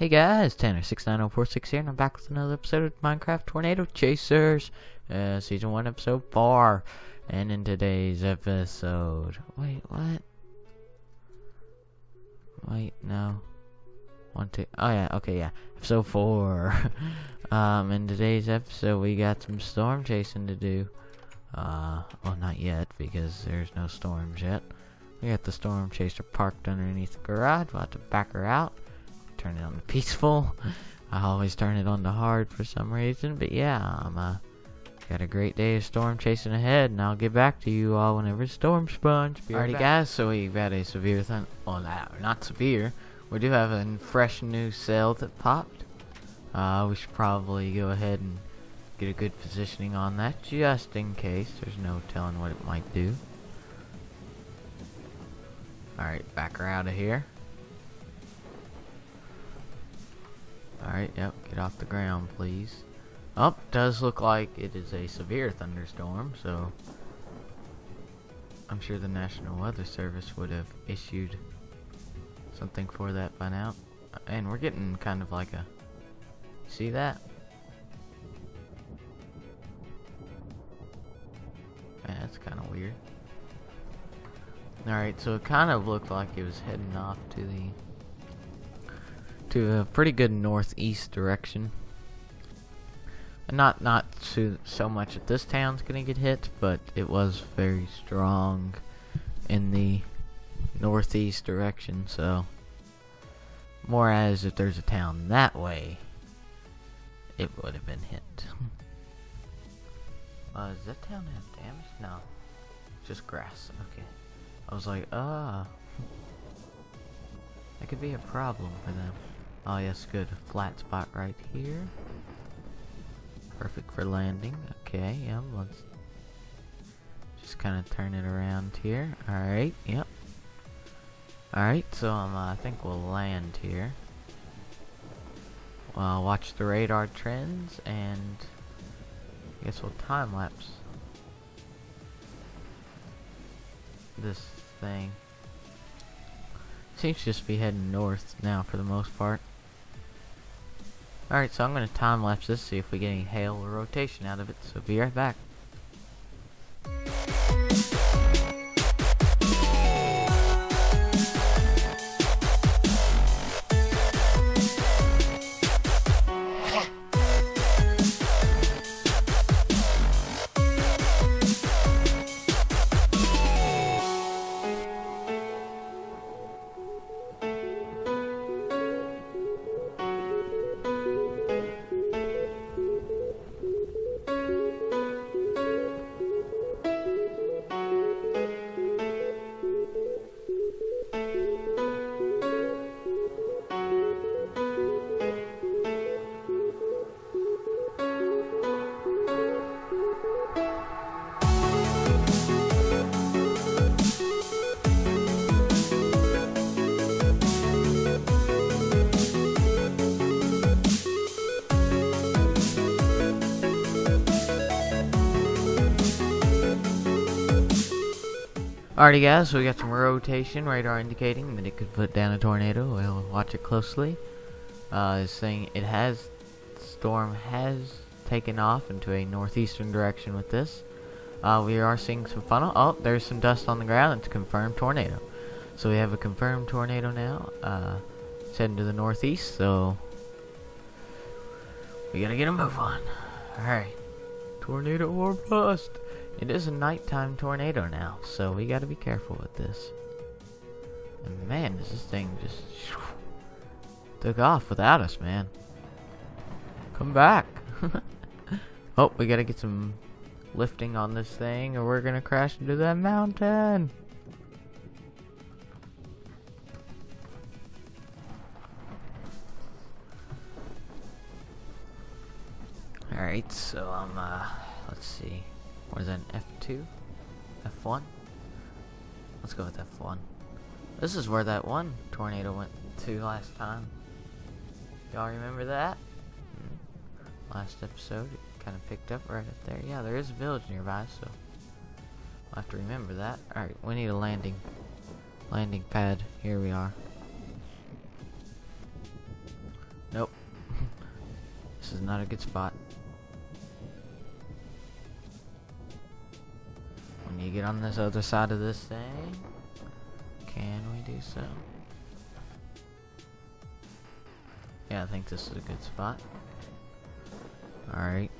Hey guys, Tanner690466 here, and I'm back with another episode of Minecraft Tornado Chasers, Season 1, Episode 4, and in today's episode... Wait, what? Wait, no. Oh yeah, okay, yeah. Episode 4. In today's episode, we got some storm chasing to do. Well, not yet, because there's no storms yet. We got the storm chaser parked underneath the garage. We'll have to back her out. Turn it on to peaceful. I always turn it on to hard for some reason, but yeah, I'm got a great day of storm chasing ahead, and I'll get back to you all whenever the storm spawns. Alrighty guys, so we've had a severe thing. Well, not severe. We do have a fresh new cell that popped. We should probably go ahead and get a good positioning on that, just in case. There's no telling what it might do. Alright, back her out of here. Alright, yep, get off the ground, please. Oh, does look like it is a severe thunderstorm, so... I'm sure the National Weather Service would have issued something for that by now. And we're getting kind of like a... See that? Man, that's kind of weird. Alright, so it kind of looked like it was heading off to the... to a pretty good northeast direction, and not so much that this town's gonna get hit, but it was very strong in the northeast direction, so more as if there's a town that way, it would have been hit. Does that town have damage? No, just grass. Okay, I was like, that could be a problem for them. Oh yes, good. Flat spot right here. Perfect for landing. Okay, yeah, let's just kind of turn it around here. Alright, yep. Alright, so I think we'll land here. Well, watch the radar trends, and I guess we'll time-lapse this thing. Seems to just be heading north now for the most part. Alright, so I'm going to time-lapse this, see if we get any hail or rotation out of it, so be right back. Alrighty guys, so we got some rotation, radar indicating that it could put down a tornado. We'll watch it closely. This thing, the storm has taken off into a northeastern direction with this. We are seeing some funnel. Oh, there's some dust on the ground. It's a confirmed tornado. So we have a confirmed tornado now. It's heading to the northeast, so we gotta get a move on. Alright. Tornado or bust. It is a nighttime tornado now, so we gotta be careful with this. And man, this thing just took off without us, man. Come back. Oh, we gotta get some lifting on this thing, or we're gonna crash into that mountain. Alright, so I'm, let's see. What is that, an F2? F1? Let's go with F1. This is where that one tornado went to last time. Y'all remember that? Last episode, it kind of picked up right up there. Yeah, there is a village nearby, so I'll have to remember that. Alright, we need a landing pad. Here we are. is not a good spot. When you get on this other side of this thing, can we do so? Yeah, I think this is a good spot. Alright,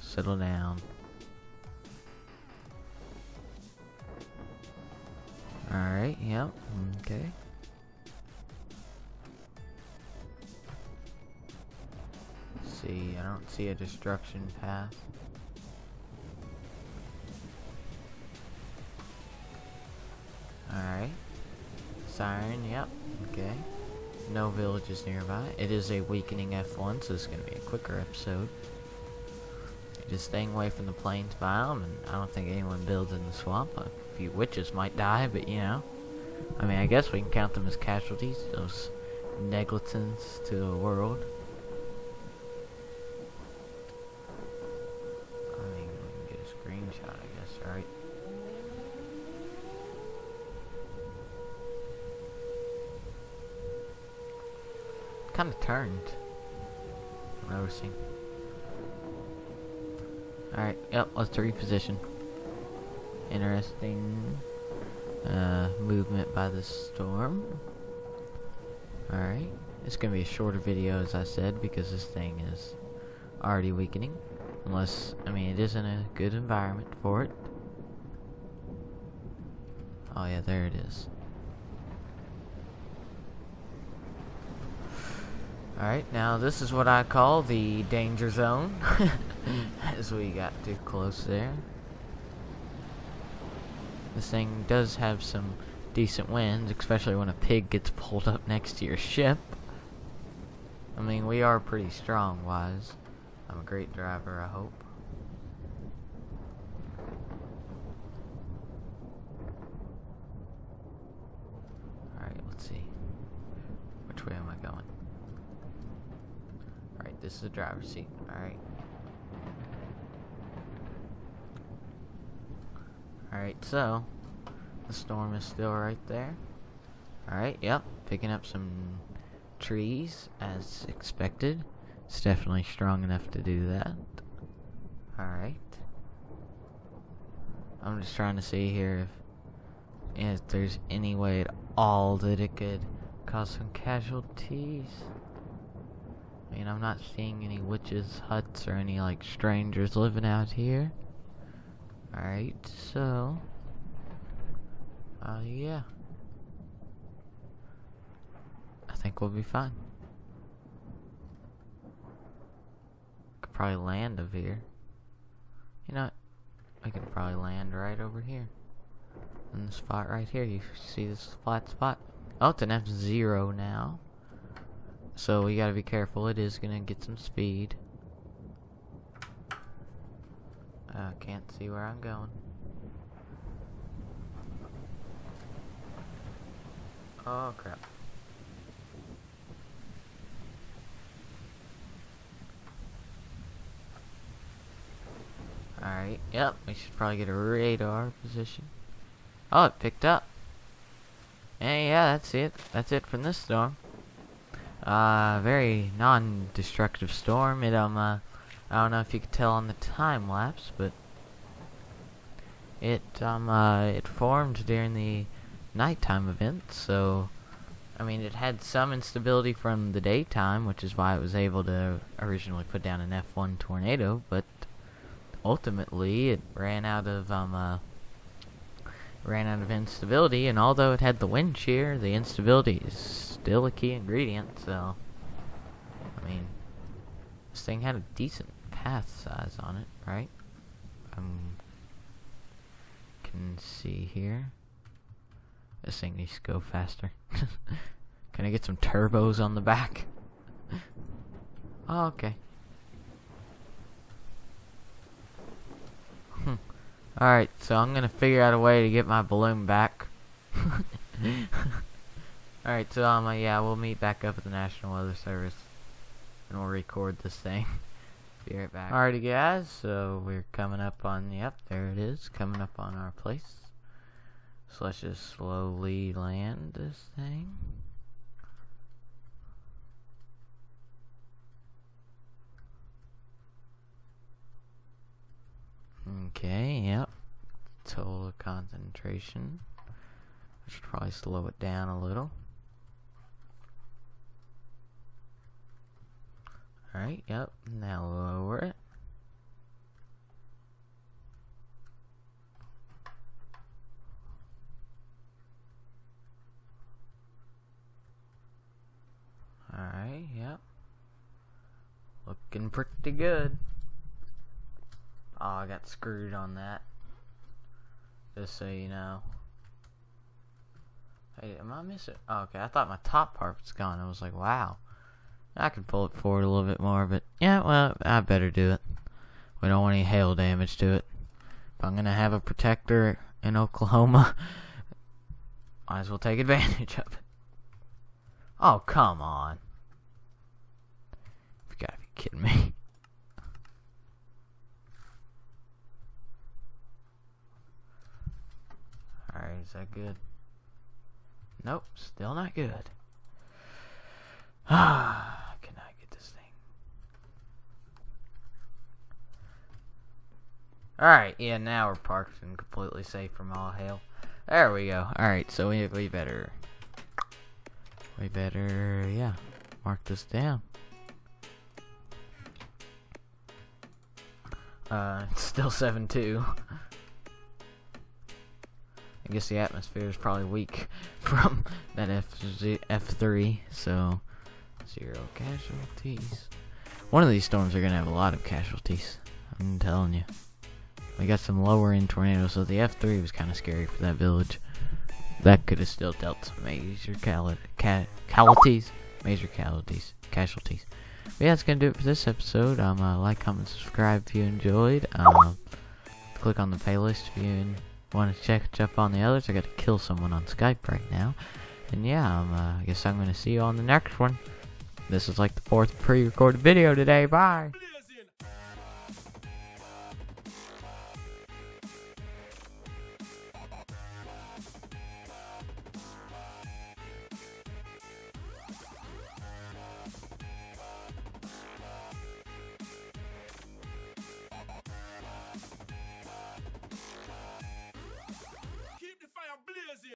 settle down. Alright, yep, okay. Let's see, I don't see a destruction path. Alright. Siren, yep, okay. No villages nearby. It is a weakening F1, so it's going to be a quicker episode. Just staying away from the plains biome, and I don't think anyone builds in the swamp. A few witches might die, but you know. I mean, I guess we can count them as casualties, those negligence to the world. I mean, we can get a screenshot, I guess, right? Kind of turned. I'm noticing. Alright, yep, let's reposition. Interesting movement by the storm. Alright, it's gonna be a shorter video, as I said, because this thing is already weakening. Unless, I mean, it isn't a good environment for it. Oh yeah, there it is. Alright, now this is what I call the danger zone. As we got too close there. This thing does have some decent winds, especially when a pig gets pulled up next to your ship. I mean, we are pretty strong, Wise. I'm a great driver, I hope. Alright, let's see. Which way am I going? Alright, this is the driver's seat. Alright. Alright, so the storm is still right there. Alright, yep, picking up some trees as expected. It's definitely strong enough to do that. Alright. I'm just trying to see here if there's any way at all that it could cause some casualties. I mean, I'm not seeing any witches' huts or any, like, strangers living out here. Alright, so, yeah, I think we'll be fine. Could probably land over here. You know, I could probably land right over here. In the spot right here, you see this flat spot? Oh, it's an F0 now. So we gotta be careful, it is gonna get some speed. I can't see where I'm going. Oh crap. Alright, yep, we should probably get a radar position. Oh, it picked up. And yeah, that's it. That's it from this storm. Very non-destructive storm. It I don't know if you could tell on the time lapse, but it it formed during the nighttime event, so I mean it had some instability from the daytime, which is why it was able to originally put down an F1 tornado, but ultimately it ran out of instability, and although it had the wind shear, the instability is still a key ingredient, so I mean this thing had a decent path size on it, right? Can see here. This thing needs to go faster. Can I get some turbos on the back? Oh, okay. Alright, so I'm gonna figure out a way to get my balloon back. Alright, so yeah, we'll meet back up at the National Weather Service. And we'll record this thing. Be right back. Alrighty guys, so we're coming up on, yep, there it is, coming up on our place. So let's just slowly land this thing. Okay, yep. Total concentration. I should probably slow it down a little. Alright, yep. Now lower it. Alright, yep. Looking pretty good. Oh, I got screwed on that. Just so you know. Hey, am I missing? Oh, okay, I thought my top part was gone. I was like, wow. I can pull it forward a little bit more, but yeah, well, I better do it. We don't want any hail damage to it. If I'm gonna have a protector in Oklahoma, might as well take advantage of it. Oh, come on. You gotta be kidding me. Alright, is that good? Nope, still not good. Ah, I cannot get this thing. Alright, yeah, now we're parked and completely safe from all hail. There we go. Alright, so we better, yeah, mark this down. It's still 7-2. I guess the atmosphere is probably weak from that F3, so zero casualties. One of these storms are going to have a lot of casualties, I'm telling you. We got some lower end tornadoes, so the F3 was kind of scary for that village. That could have still dealt some major casualties. But yeah, that's going to do it for this episode. Like, comment, subscribe if you enjoyed. Click on the playlist if you want to check up on the others. I got to kill someone on Skype right now. And yeah, I guess I'm going to see you on the next one. This is like the 4th pre-recorded video today. Bye!